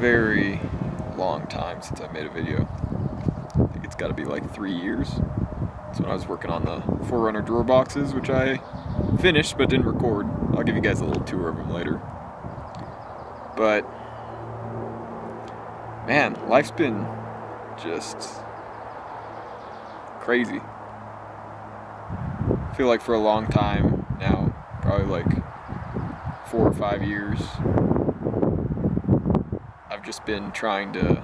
very long time since I made a video. I think it's got to be like 3 years. That's when I was working on the 4Runner drawer boxes, which I finished but didn't record. I'll give you guys a little tour of them later. But man, life's been just crazy. I feel like for a long time now, probably like 4 or 5 years, I've just been trying to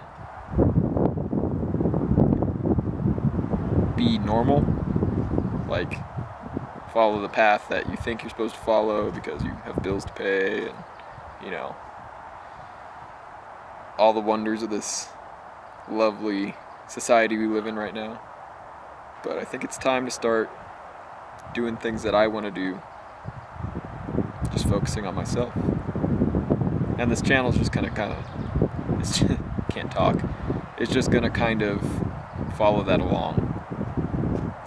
be normal, like follow the path that you think you're supposed to follow because you have bills to pay and, you know, all the wonders of this lovely society we live in right now. But I think it's time to start doing things that I want to do, just focusing on myself. And this channel's just kind of, it's just, can't talk. It's just gonna kind of follow that along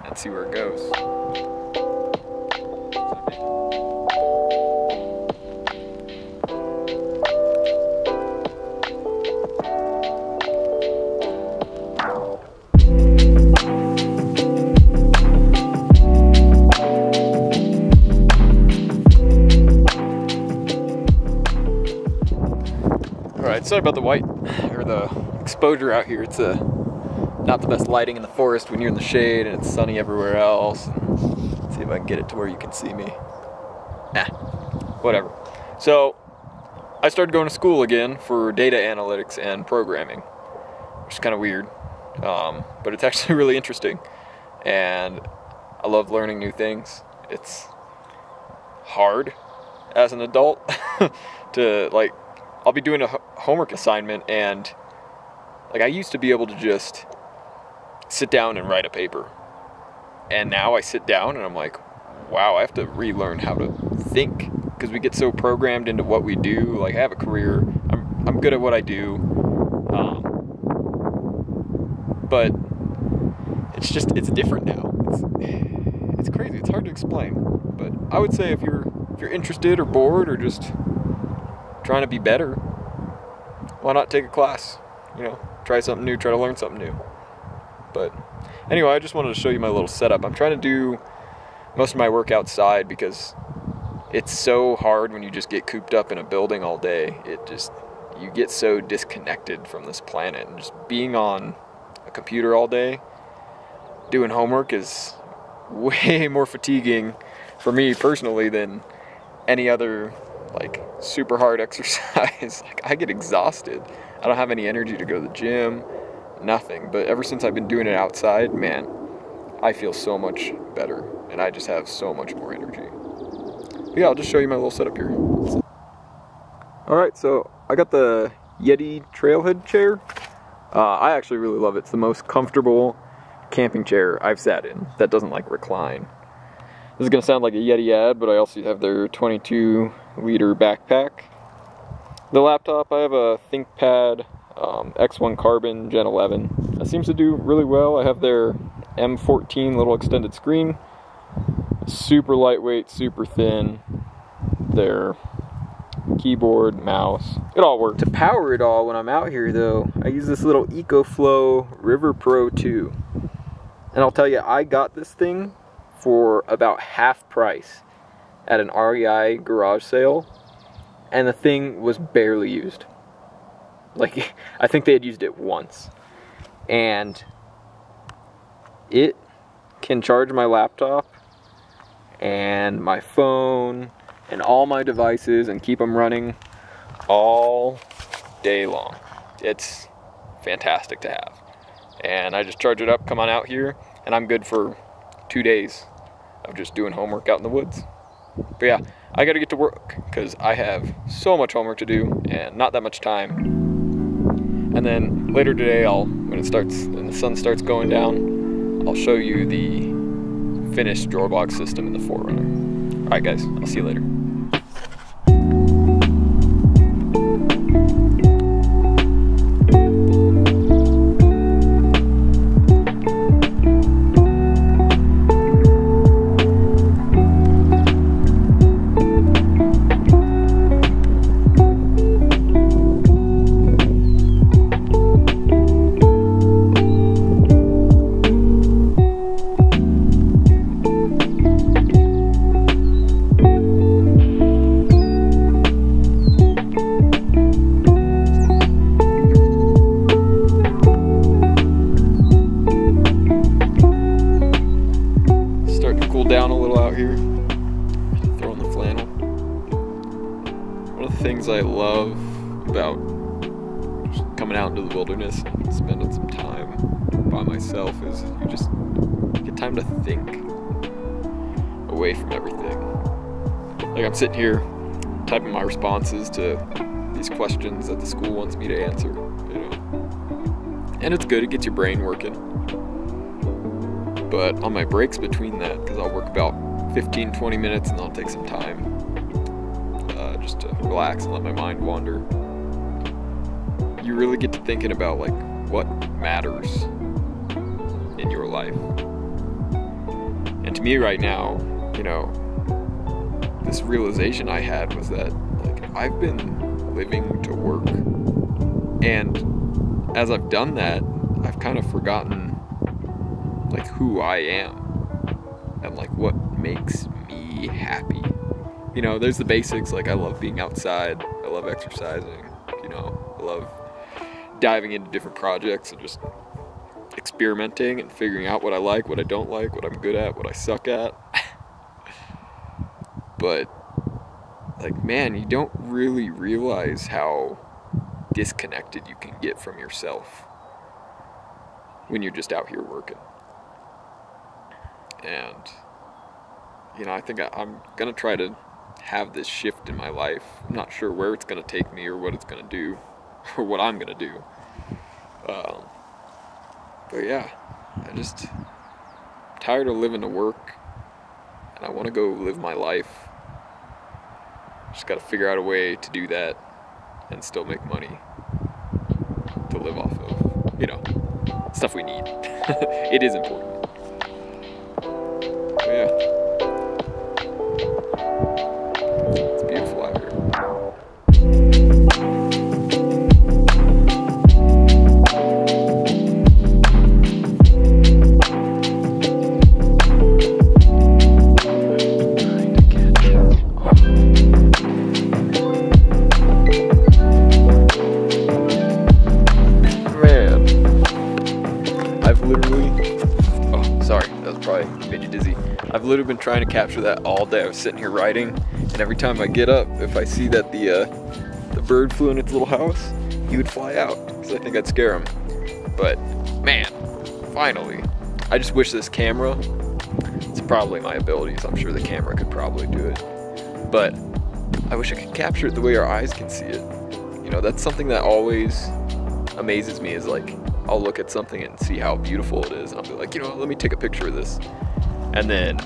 and see where it goes. Sorry about the white, or the exposure out here. It's not the best lighting in the forest when you're in the shade and it's sunny everywhere else. Let's see if I can get it to where you can see me. Nah, whatever. So I started going to school again for data analytics and programming, which is kind of weird, but it's actually really interesting. And I love learning new things. It's hard as an adult to, like, I'll be doing a homework assignment and, like, I used to be able to just sit down and write a paper, and now I sit down and I'm like, wow, I have to relearn how to think, because we get so programmed into what we do. Like, I have a career, I'm good at what I do, but it's just, it's different now. It's crazy, it's hard to explain. But I would say if you're interested or bored or just trying to be better, why not take a class? You know, try something new, try to learn something new. But anyway, I just wanted to show you my little setup. I'm trying to do most of my work outside because it's so hard when you just get cooped up in a building all day. It just, you get so disconnected from this planet, and just being on a computer all day doing homework is way more fatiguing for me personally than any other, like, super hard exercise. Like, I get exhausted. I don't have any energy to go to the gym, nothing. But ever since I've been doing it outside, man, I feel so much better, and I just have so much more energy. But yeah, I'll just show you my little setup here. Alright, so I got the Yeti trailhead chair. I actually really love it. It's the most comfortable camping chair I've sat in that doesn't, like, recline. This is gonna sound like a Yeti ad, but I also have their 22-liter backpack. The laptop, I have a ThinkPad X1 Carbon Gen 11. That seems to do really well. I have their M14 little extended screen. Super lightweight, super thin. Their keyboard, mouse, it all works. To power it all when I'm out here though, I use this little EcoFlow River Pro 2. And I'll tell you, I got this thing for about half price at an REI garage sale, and the thing was barely used. Like, I think they had used it once, and it can charge my laptop and my phone and all my devices and keep them running all day long. It's fantastic to have, and I just charge it up, come on out here, and I'm good for 2 days of just doing homework out in the woods. But yeah, I gotta get to work because I have so much homework to do and not that much time. And then later today, when the sun starts going down, I'll show you the finished drawer box system in the 4Runner. Alright guys, I'll see you later. things I love about coming out into the wilderness and spending some time by myself is you just get time to think away from everything. Like, I'm sitting here typing my responses to these questions that the school wants me to answer, you know? And it's good, it gets your brain working. But on my breaks between that, because I'll work about 15-20 minutes and I'll take some time just to relax and let my mind wander, you really get to thinking about like what matters in your life. And to me right now, you know, this realization I had was that, like, I've been living to work, and as I've done that, I've kind of forgotten like who I am and like what makes me happy. You know, there's the basics, like I love being outside, I love exercising, you know, I love diving into different projects and just experimenting and figuring out what I like, what I don't like, what I'm good at, what I suck at. But, like, man, you don't really realize how disconnected you can get from yourself when you're just out here working. And, you know, I think I'm going to try to have this shift in my life. I'm not sure where it's going to take me or what it's going to do or what I'm going to do. But, yeah, I'm tired of living to work, and I want to go live my life. Just got to figure out a way to do that and still make money to live off of, you know, stuff we need. It is important. But yeah, it's beautiful out here. I've literally been trying to capture that all day. I was sitting here writing, and every time I get up, if I see that the bird flew in its little house, he would fly out, because I think I'd scare him. But, man, finally. I just wish this camera, it's probably my abilities, I'm sure the camera could probably do it, but I wish I could capture it the way our eyes can see it. You know, that's something that always amazes me, is like, I'll look at something and see how beautiful it is, and I'll be like, you know, let me take a picture of this. And then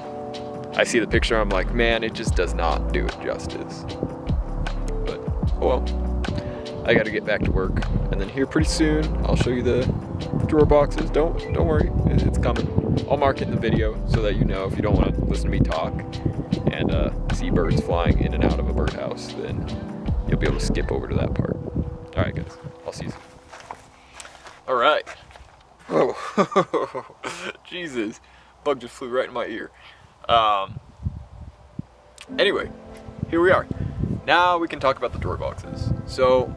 I see the picture, I'm like, man, it just does not do it justice. But, oh well, I gotta get back to work. And then here pretty soon, I'll show you the drawer boxes. Don't worry, it's coming. I'll mark it in the video so that you know if you don't wanna listen to me talk and see birds flying in and out of a birdhouse, then you'll be able to skip over to that part. All right, guys, I'll see you soon. All right. Oh, Jesus. Bug just flew right in my ear. Anyway, here we are. Now we can talk about the drawer boxes. So,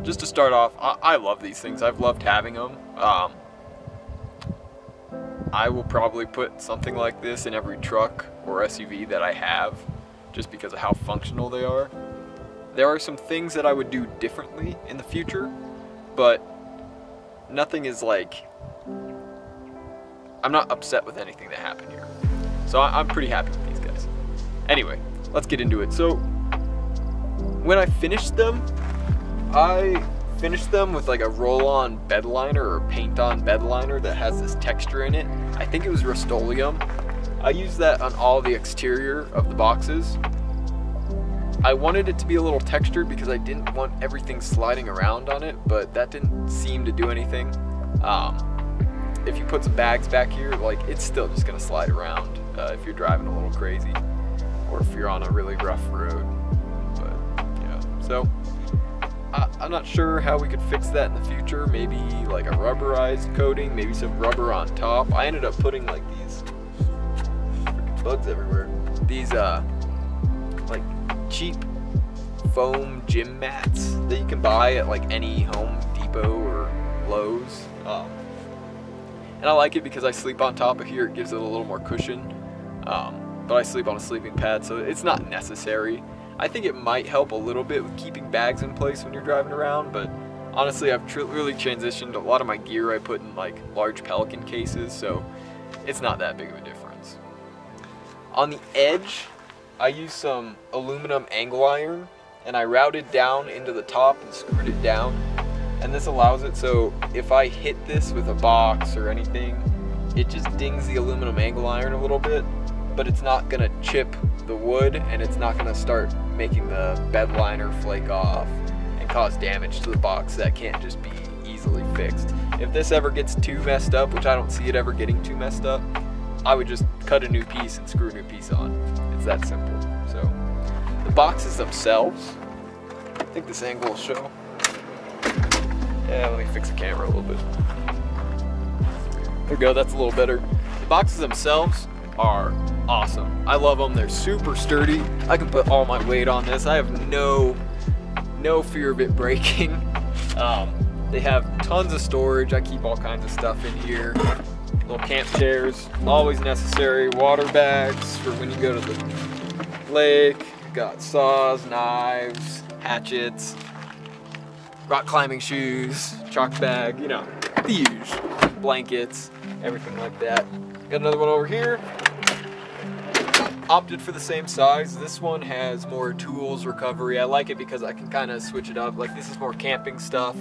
just to start off, I love these things. I've loved having them. I will probably put something like this in every truck or SUV that I have, just because of how functional they are. There are some things that I would do differently in the future, but nothing is like, I'm not upset with anything that happened here. So I'm pretty happy with these guys. Anyway, let's get into it. So when I finished them with like a roll-on bed liner or paint-on bed liner that has this texture in it. I think it was Rust-Oleum. I used that on all the exterior of the boxes. I wanted it to be a little textured because I didn't want everything sliding around on it, but that didn't seem to do anything. If you put some bags back here, like, it's still just gonna slide around if you're driving a little crazy or if you're on a really rough road. But yeah, so I'm not sure how we could fix that in the future. Maybe like a rubberized coating, maybe some rubber on top. I ended up putting like these freaking bugs everywhere. These like cheap foam gym mats that you can buy at like any Home Depot or Lowe's. And I like it because I sleep on top of here. It gives it a little more cushion, but I sleep on a sleeping pad, so it's not necessary. I think it might help a little bit with keeping bags in place when you're driving around, but honestly, I've really transitioned. A lot of my gear I put in like large Pelican cases, so it's not that big of a difference. On the edge, I used some aluminum angle iron and I routed down into the top and screwed it down. And this allows it so if I hit this with a box or anything, it just dings the aluminum angle iron a little bit, but it's not gonna chip the wood and it's not gonna start making the bed liner flake off and cause damage to the box that can't just be easily fixed. If this ever gets too messed up, which I don't see it ever getting too messed up, I would just cut a new piece and screw a new piece on. It's that simple. So the boxes themselves, I think this angle will show. Yeah, let me fix the camera a little bit. There we go, that's a little better. The boxes themselves are awesome. I love them, they're super sturdy. I can put all my weight on this. I have no fear of it breaking. They have tons of storage. I keep all kinds of stuff in here. Little camp chairs, always necessary. Water bags for when you go to the lake. Got saws, knives, hatchets, rock climbing shoes, chalk bag, you know, the usual. Blankets, everything like that. Got another one over here. Opted for the same size. This one has more tools recovery. I like it because I can kind of switch it up. Like this is more camping stuff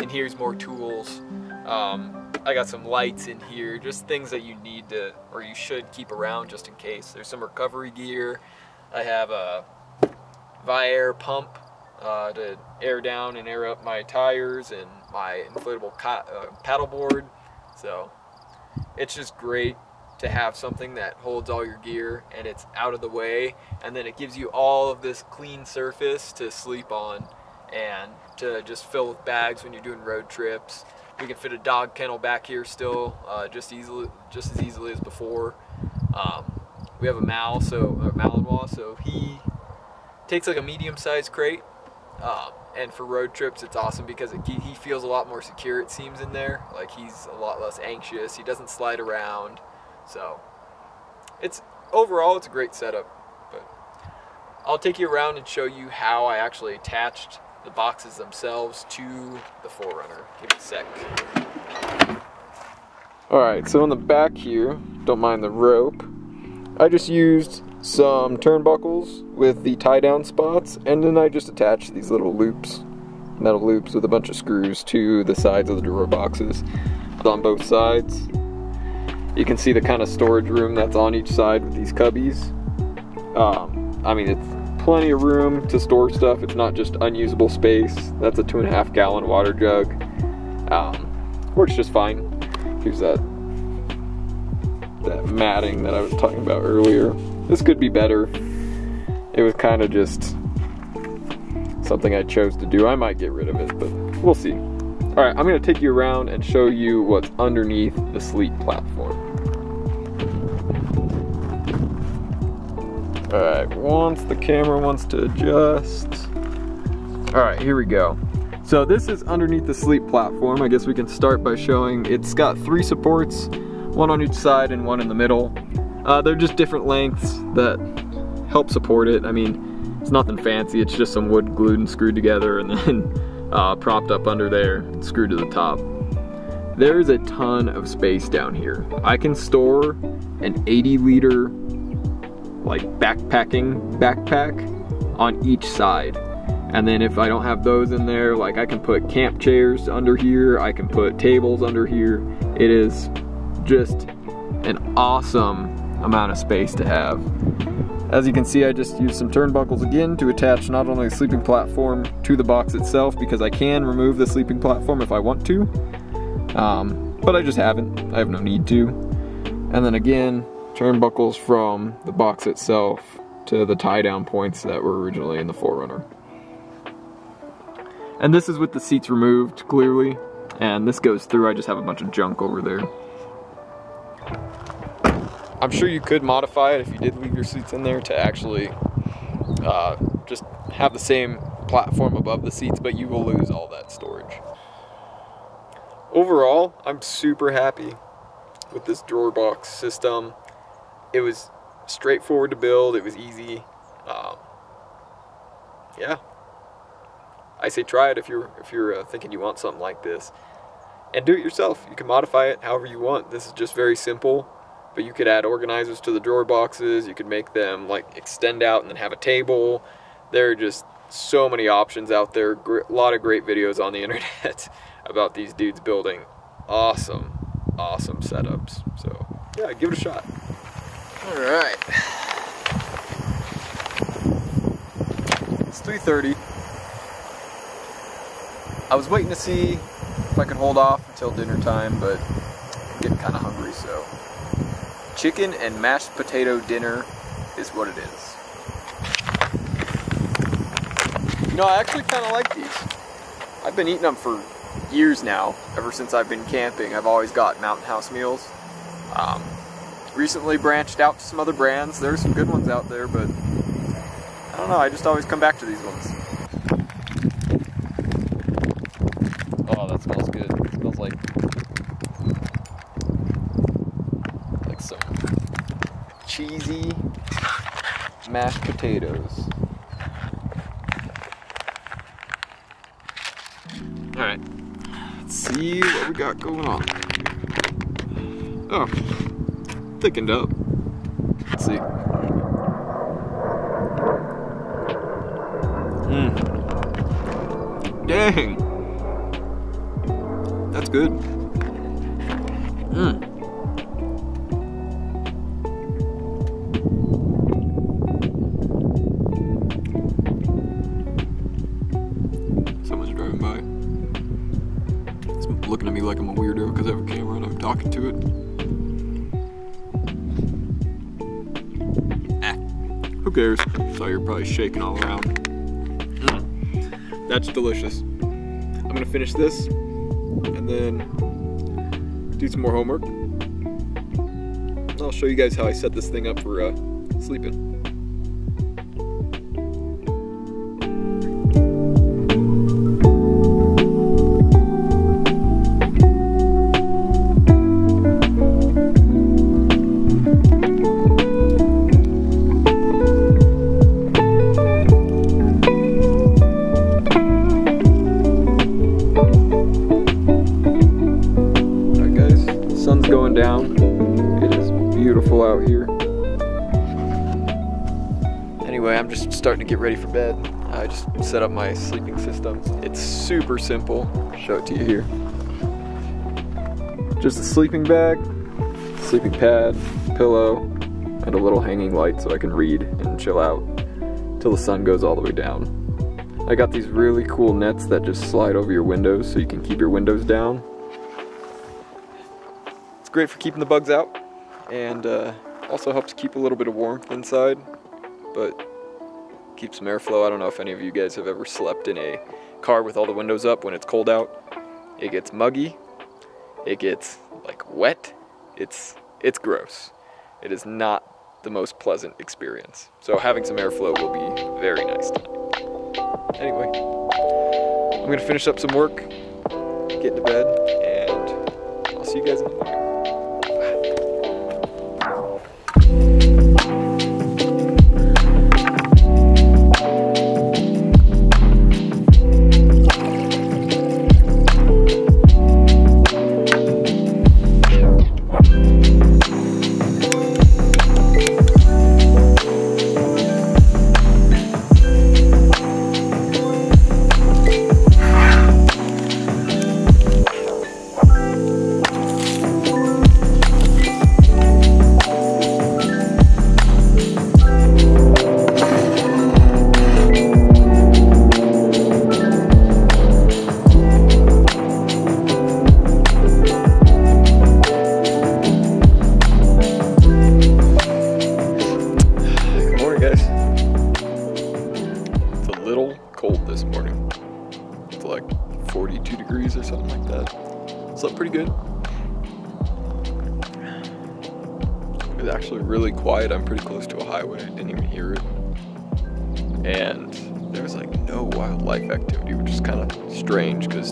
and here's more tools. I got some lights in here, just things that you need to, or you should keep around just in case. There's some recovery gear. I have a Viair pump to air down and air up my tires and my inflatable paddleboard. So it's just great to have something that holds all your gear and it's out of the way, and then it gives you all of this clean surface to sleep on and to just fill with bags when you're doing road trips. We can fit a dog kennel back here still just as easily as before. We have a Malinois, so he takes like a medium-sized crate. And for road trips, it's awesome because he feels a lot more secure, it seems, in there. Like, he's a lot less anxious. He doesn't slide around. So, overall, it's a great setup. But I'll take you around and show you how I actually attached the boxes themselves to the 4Runner. Give it a sec. All right, so on the back here, don't mind the rope, I just used some turnbuckles with the tie-down spots, and then I just attached these little loops, metal loops with a bunch of screws to the sides of the drawer boxes on both sides. You can see the kind of storage room that's on each side with these cubbies. I mean, it's plenty of room to store stuff. It's not just unusable space. That's a 2.5 gallon water jug. Works just fine. Here's that matting that I was talking about earlier. This could be better. It was kind of just something I chose to do. I might get rid of it, but we'll see. All right, I'm gonna take you around and show you what's underneath the sleep platform. All right, once the camera wants to adjust. All right, here we go. So this is underneath the sleep platform. I guess we can start by showing it's got 3 supports, one on each side and one in the middle. They're just different lengths that help support it. I mean, it's nothing fancy. It's just some wood glued and screwed together and then propped up under there and screwed to the top. There's a ton of space down here. I can store an 80-liter like backpack on each side. And then if I don't have those in there, like I can put camp chairs under here. I can put tables under here. It is just an awesome amount of space to have. As you can see, I just used some turnbuckles again to attach not only the sleeping platform to the box itself, because I can remove the sleeping platform if I want to, but I just haven't. I have no need to. And then again, turnbuckles from the box itself to the tie-down points that were originally in the 4Runner. And this is with the seats removed, clearly, and this goes through. I just have a bunch of junk over there. I'm sure you could modify it if you did leave your seats in there to actually just have the same platform above the seats, but you will lose all that storage. Overall, I'm super happy with this drawer box system. It was straightforward to build. It was easy. yeah, I say try it if you're thinking you want something like this, and do it yourself. You can modify it however you want. This is just very simple, but you could add organizers to the drawer boxes. You could make them like extend out and then have a table. There are just so many options out there. A lot of great videos on the internet about these dudes building awesome setups. So yeah, give it a shot. All right, it's 3:30. I was waiting to see if I could hold off until dinner time, but I'm getting kind of hungry, so chicken and mashed potato dinner is what it is. You know, I actually kind of like these. I've been eating them for years now. Ever since I've been camping, I've always got Mountain House meals. Recently branched out to some other brands. There are some good ones out there, but I don't know, I just always come back to these ones. Oh, that smells good. It smells like some cheesy mashed potatoes. All right, let's see what we got going on. Oh, thickened up. Let's see. Dang. That's good. Someone's driving by. It's looking at me like I'm a weirdo because I have a camera and I'm talking to it. Ah, who cares? So you're probably shaking all around. That's delicious. I'm gonna finish this, and then do some more homework. I'll show you guys how I set this thing up for sleeping. Starting to get ready for bed. I just set up my sleeping system. It's super simple. I'll show it to you here. Just a sleeping bag, sleeping pad, pillow, and a little hanging light so I can read and chill out till the sun goes all the way down. I got these really cool nets that just slide over your windows so you can keep your windows down. It's great for keeping the bugs out, and also helps keep a little bit of warmth inside, but keep some airflow. I don't know if any of you guys have ever slept in a car with all the windows up when it's cold out. It gets muggy. It gets like wet. It's gross. It is not the most pleasant experience. So having some airflow will be very nice tonight. Anyway, I'm gonna finish up some work, get to bed, and I'll see you guys in the morning.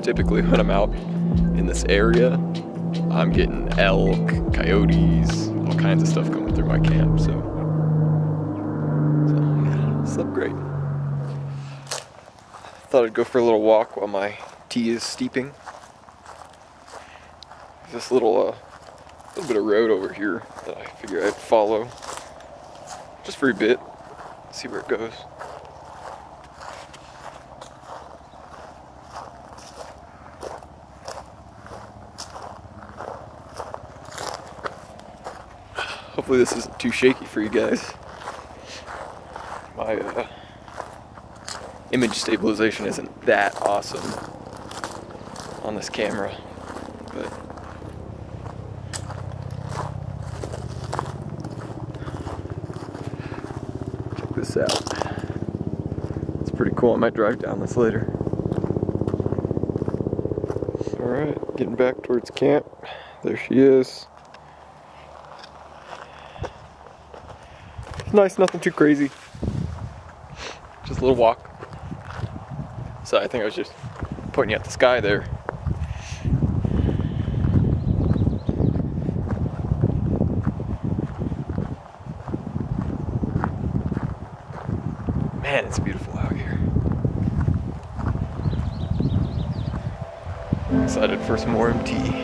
Typically when I'm out in this area, I'm getting elk, coyotes, all kinds of stuff coming through my camp, so yeah, slept great. thought I'd go for a little walk while my tea is steeping. There's this little bit of road over here that I figure I'd follow just for a bit, see where it goes. Hopefully this isn't too shaky for you guys. My image stabilization isn't that awesome on this camera, but check this out. It's pretty cool. I might drive down this later. Alright, getting back towards camp. There she is. Nice, nothing too crazy. Just a little walk. So I think I was just pointing out the sky there. Man, it's beautiful out here. Excited for some warm tea.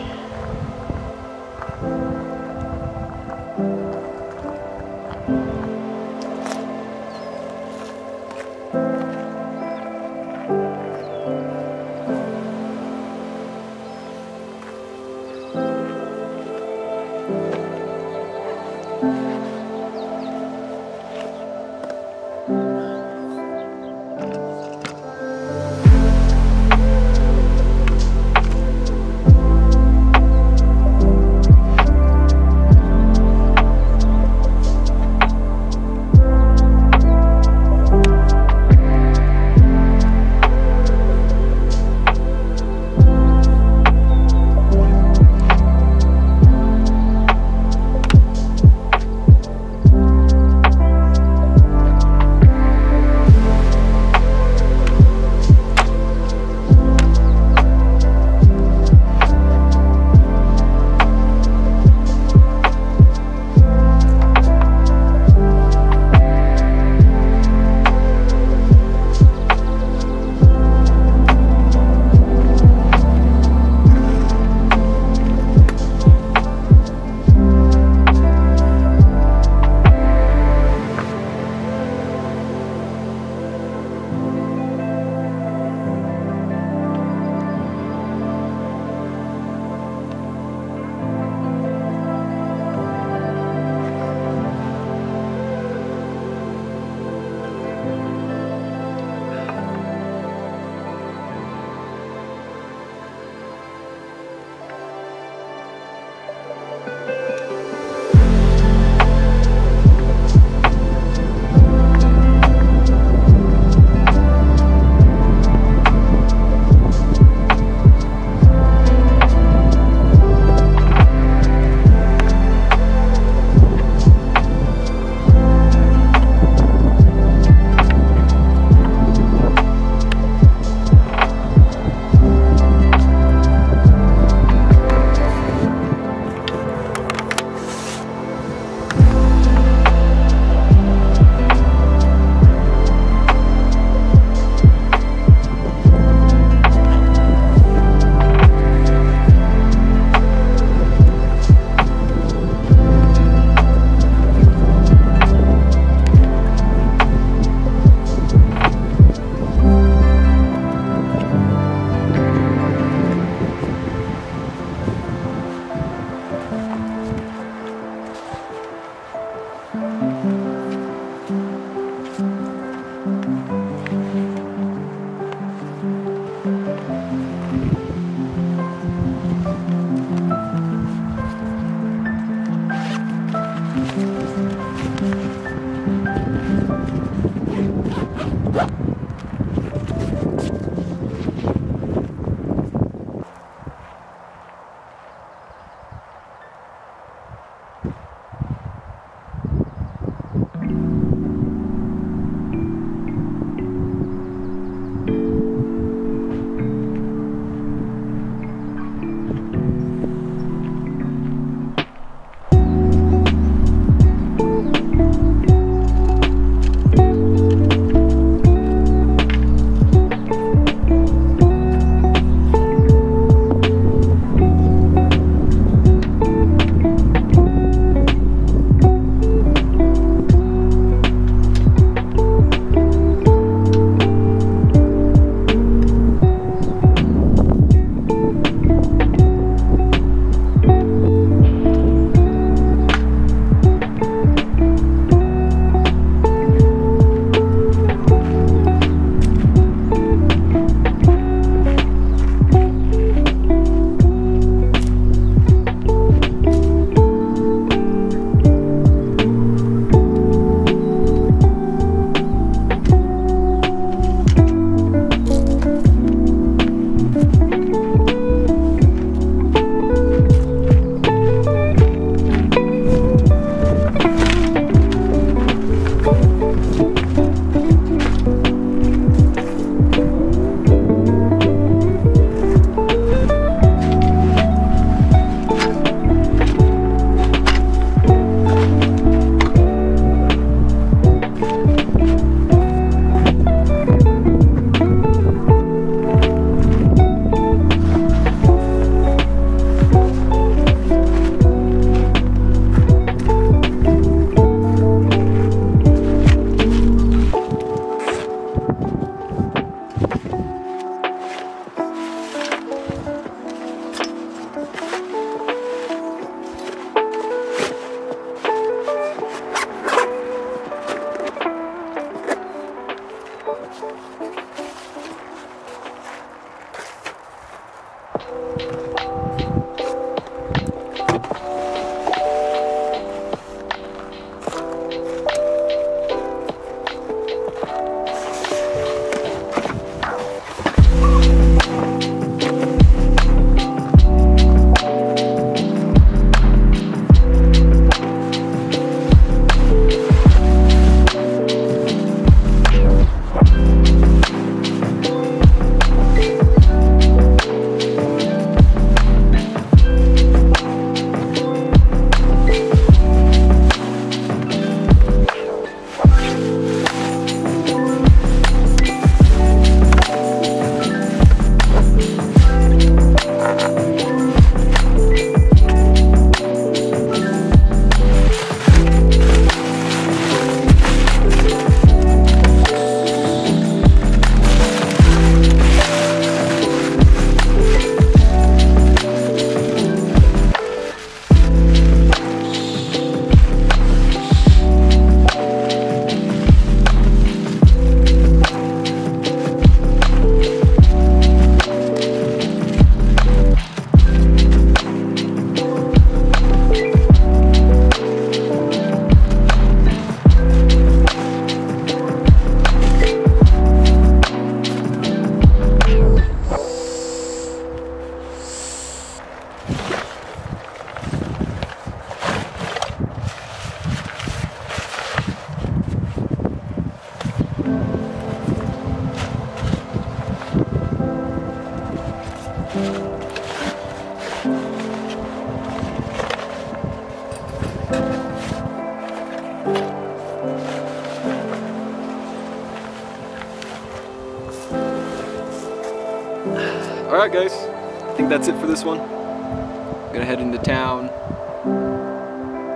Alright guys, I think that's it for this one. I'm gonna head into town,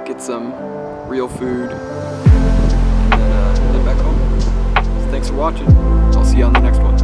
get some real food, and then head back home. So thanks for watching. I'll see you on the next one.